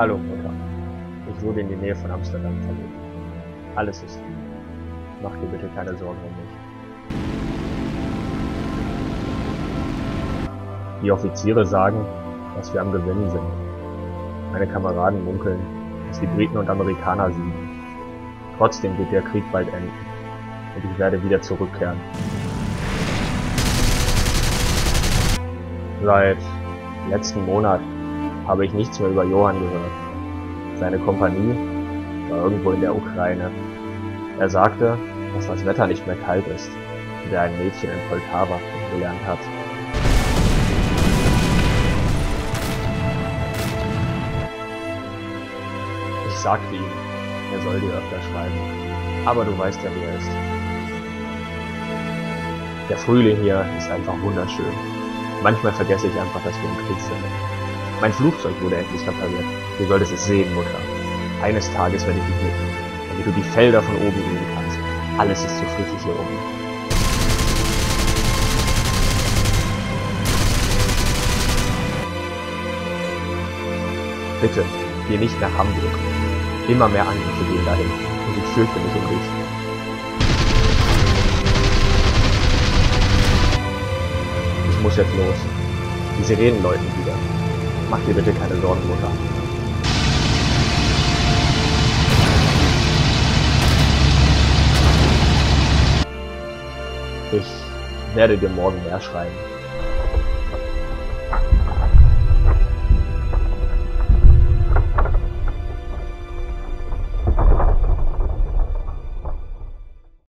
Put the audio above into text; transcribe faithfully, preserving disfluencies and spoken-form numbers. Hallo Mutter, ich wurde in die Nähe von Amsterdam verlegt. Alles ist gut. Mach dir bitte keine Sorgen um mich. Die Offiziere sagen, dass wir am Gewinnen sind. Meine Kameraden munkeln, dass die Briten und Amerikaner siegen. Trotzdem wird der Krieg bald enden. Und ich werde wieder zurückkehren. Seit letzten Monat habe ich nichts mehr über Johann gehört. Seine Kompanie war irgendwo in der Ukraine. Er sagte, dass das Wetter nicht mehr kalt ist und er ein Mädchen in Poltava kennengelernt hat. Ich sagte ihm, er soll dir öfter schreiben, aber du weißt ja, wie er ist. Der Frühling hier ist einfach wunderschön. Manchmal vergesse ich einfach, dass wir im Krieg sind. Mein Flugzeug wurde endlich repariert. Du solltest es sehen, Mutter. Eines Tages werde ich dich mitnehmen, damit du die Felder von oben sehen kannst. Alles ist so friedlich hier oben. Bitte, geh nicht nach Hamburg. Immer mehr Angriffe gehen dahin und ich fürchte mich im Krieg. Ich muss jetzt los. Die Sirenen läuten wieder. Mach dir bitte keine Sorgen, Mutter. Ich werde dir morgen mehr schreiben.